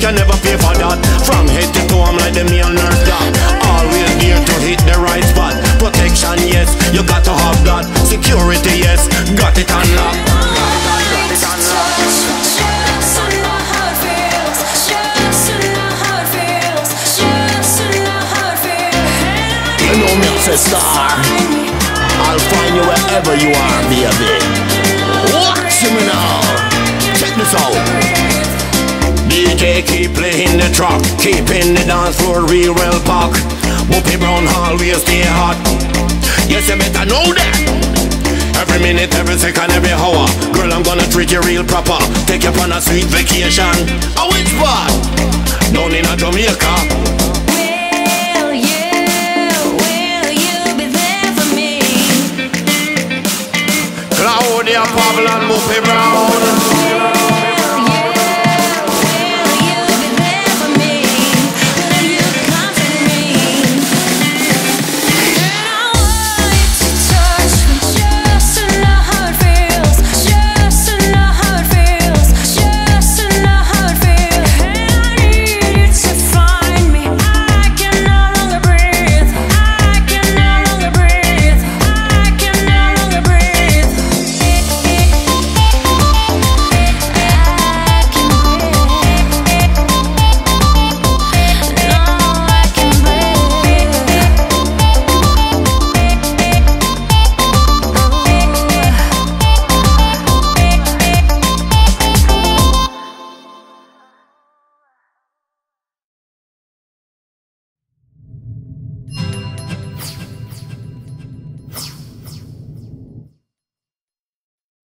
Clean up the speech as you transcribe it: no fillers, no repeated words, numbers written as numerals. can never pay for that. From head to toe, I'm like the meal nurse dog. Always there to hit the right spot. Protection, yes, you got to have that. Security, yes, got it unlocked. Got it unlocked. A star, I'll find you wherever you are, baby. Watch me now. Check this out. DJ keep playing the track, keeping the dance floor real well packed. Buppy Brown always stay hot. Yes, you better know that. Every minute, every second, every hour, girl, I'm gonna treat you real proper. Take you on a sweet vacation. A which part? Down in Jamaica.